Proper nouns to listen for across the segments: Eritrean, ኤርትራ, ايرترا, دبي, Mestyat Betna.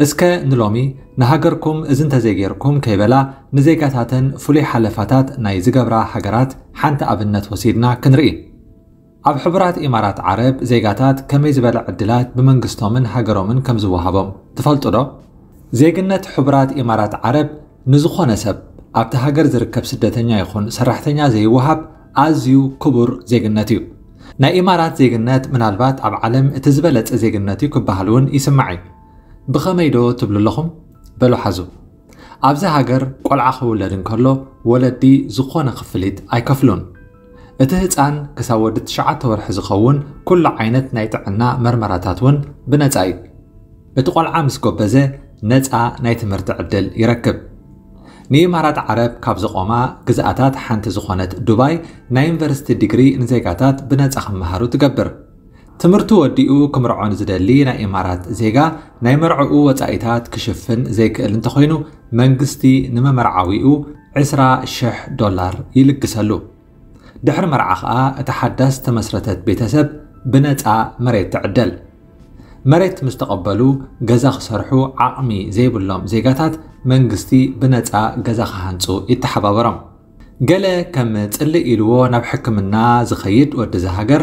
اسكا نلومي نهاجركم ازنت زيجيركم كيبلا نزيكاتاتن فلي حلفاتات ناي زغبرا حجرات حنت ابنت وسيدنا كنري اب حبرات امارات عرب زيغاتات كمي زبل عدلات بمنغستومن هاجرومن كم زوهابم تفلطو دو زيغنت حبرات امارات عرب نزخونه سب ابت هاجر زركب سدتنيا يخون سرحتنيا زي وهاب ازيو كبر زيغنتيو ناي امارات زيغنت منالبات اب عالم اتزبلت زيغنتيو كبهلون يسمعي بخميدو تبلو لهم بلو حزو أبزى هاجر قلعة خولدن كله ولدي زخون خفليت أي كفلون اتهت عن كسودت شعة ورح زخون كل عينت نايت عنا مرمراتاتون بنتاي اتقلعة مسكو بزى نتاع نايت مرتعدل يركب نيمارات عرب كاب زقوما جزاتات حانت زخونت دبي ناينفرست ديجري نزيقاتات بنت أخم مهارو تقبر تمرتو وديو كمرعون زدلي نا امارات زيغا ناي مرعو وتايتات كشفن زيك اللي انتخينو منغستي نما مرعويو 10,000 دولار يلقسلو دحر مرعخا اتحدث تمسرتت بيتسب بنتا مريت تعدل مريت مستقبلو غزا خسرحو عقمي زيبلهم زيغاتات منغستي بنتا غزا خانصو يتحبابرم قال كم تصلي يلو ناب حكمنا زخيد ود زهاجر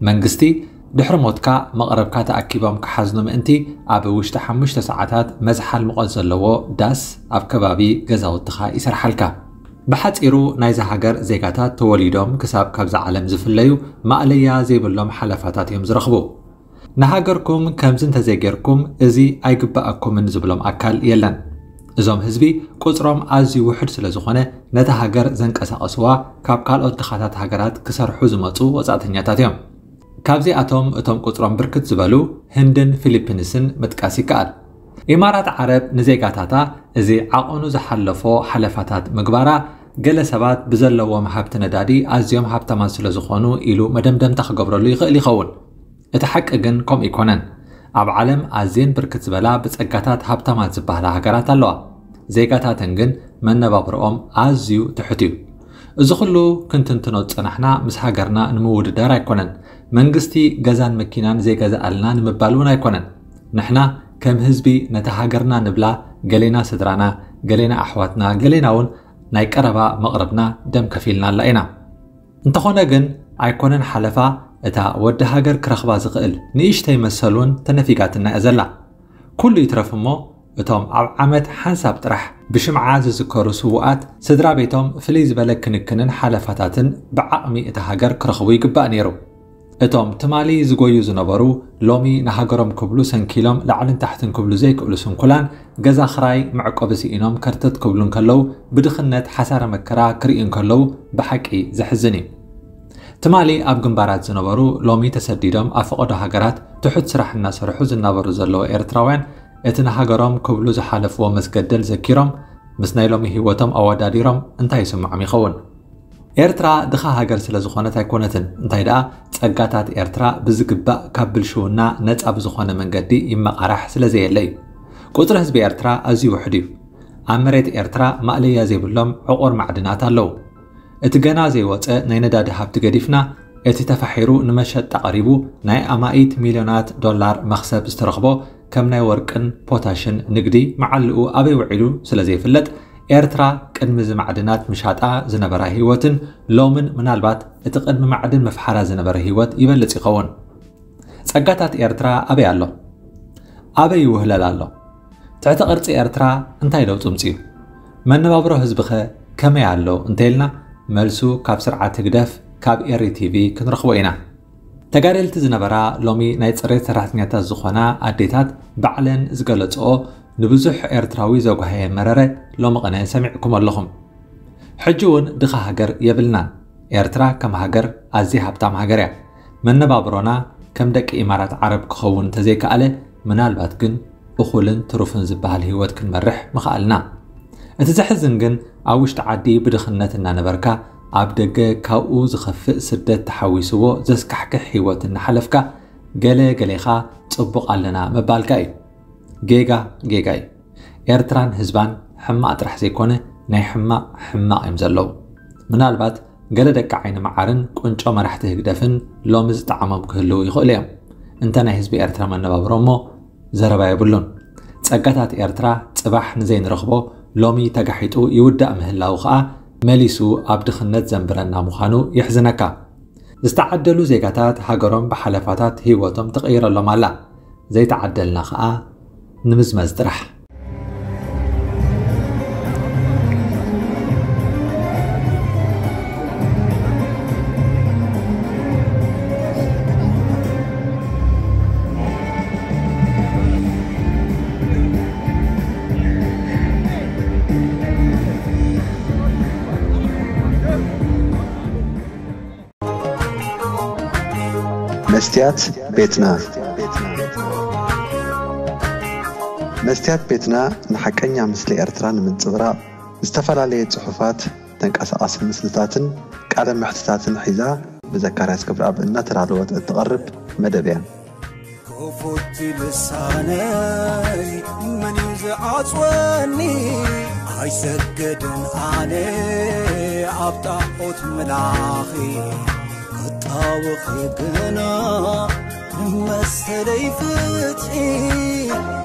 منغستي دحر موتكا مغربكا تاكيبام كحزنم انتي اب وشت 5 ساعات مزحل مقزلو داس اب كبابي غزاو تخا يسرحلكا بحصيرو ناي زهاجر زيغاتات توليدوم كساب كبز عالم زفليو ما عليا زيبلهم حلفاتات يم زرخبو نهاجركم كمزن تزيغيركم ازي ايغباكم من زبلهم اكل يلن ازوم حزبي قصرم ازي وحد سلازخونه نتهاجر زنقسقسوا كاب كالوت تخاتات هاجرات كسرحو زمطو وصاتنياتات يم كابزي اتوم قطران بركت زبالو هندن فيليبينسن متقاسي كال امارات عرب نزيغاتاتا ازي عقونو زحلفو حلفاتات مغبارا گله سبات بزلوا محبت ندادي ازيوم حبتا ماسله زخونو ايلو مدمدم تخغبرلو يخلي خون اتحققن كوم ايكونن اب عالم ازين بركت زبالا بصقاتات حبتا ماز بحال هاغرات الله زيغاتاتنگن منبابرؤم ازيو تحتيو ازخلو كنتنتنو صنحنا مس هاغرنا نمود دار ايكونن منغستي غزان مكينان زي غزا النا نمبالونا يكونن نحنا كم حزبي نتهاجرنا نبلا غلينا سدرانا غلينا احواتنا غليناون ناي قربا مغربنا دم كفيلنا لاينا انت خونغن ايكونن حلفا اتا ود هاجر كرخبا زقل نيش تيمسلون تنفيقاتنا ازلا كل يترفمو اتوم عمد حساب طرح بشمعه زذكروا سوءات سدرا بيتوم فليز بلكنكنن حلفاتاتن بعقمي اتهاجر كرخوي يقبا نيرو اتوم تمالي زغويو زنبرو لومي نهاجرم كبلو سنكيلوم لعلن تحتن كبلو زي كبلو سنكلان غزا خراي معقوب سينوم كرتت كبلون كلو بدخنت حساره مكرا كرين كلو بحقي زحزني تمالی آبگون برات زنوارو لومی تسدیدم افقاد هجرت تحت سرح الناس رحوز النوار زلوا ایرتراوان اتنها جرام قبل زحلف و مسجدل ذکرم مسنایلمی هوتم آوادادیرم انتایس معمی خون. ایرترا دخه هجر سل زخانت هکنتن انتایدا تقطعت ایرترا بزقبا قبل شو نه نت آب زخانه من جدی اما قرح سل زیلی. قدر حزب ایرترا ازی وحدی. عمرت ایرترا مالی ازیب لام عقر معدنات لو. اتجنا زي وقت نين داد حبت جديفنا اتتفحرو نمشت تقريبو ناي أمائيت مليونات دولار مخسب استرغبو كم ناي وركن بوتاشن نقدي معلقو أبي وعلو سلزي فلت إيرترا كنمز معدنات مشاطعة زنبرا هيوتن لومن منالبات اتقدم معدن مفحرة زنبرا هيوت يبلت يقون سقطت إيرترا أبي علو أبي وهلال علو تعتقرت إيرترا انتاي لو تمتيو من نبابرو هزبخة كم يعلو انتايلنا ملسو كاب سرعة تقدف كاب إيري تي في كن رخوينا تقارل تزنبرا لومي نايتسريت سرحتنيات الزخونة عديتات بعلن زقلتقو نبزح إيرتراوي زوجهاي مرارة لوم قناة سمعكم اللهم حجون دخا هاجر يبلنا إيرترا كم هاجر عزيها بتام هاجريا من نبابرونا كم دك إمارات عرب كخون تزيك على منال باتكن أخولن تروفن زبها الهوات كن مرح مخالنا أتزحزنجن عوشت عادي بدخنتنا نبركا عبدجا كاوز خفق سدات تحويسو زس كحكحي واتن حلفكا جلي جليخا تطبق علينا مبالكاي جيجا جيجاي إيرتران هزبان حما أطرح زيكونه ناي حما إمزلو منالبات جلدك عين معارن كونش ما رح تهجدفن لومز تعمم كهلو يخليهم أنت ناهز بإيرتران من نبابرومو زربا يبلون تسقطت إيرترا تباح نزين رخبو لومي تجحيتو يودأ مهلاو خا ماليسو عبد خنات زنبرنا مخانو يحزنك استعدلوا زيكاتات حجرهم بحلفاتات هي وتم تغيير لما لا زي تعدلنا خا نمز مزدرح መስትያት ቤትና ንሓቀኛ ምስሊ ኤርትራ ንምንጽብራቕ ዝተፈላለዩ ጽሑፋት ተንቀሳቐስ ምስልታትን ቃለ ምሕትታትን ሒዛ ብዘካርያስ ክብራብ እናተራድወት እትቐርብ መደብ እያ። ኮፎቲ ልሳነይ መን ይዝዓጽወኒ ኣይሰገድን ኣነ ኣብ ጣዖት ምላኺ أو خيبنا ما سليفتي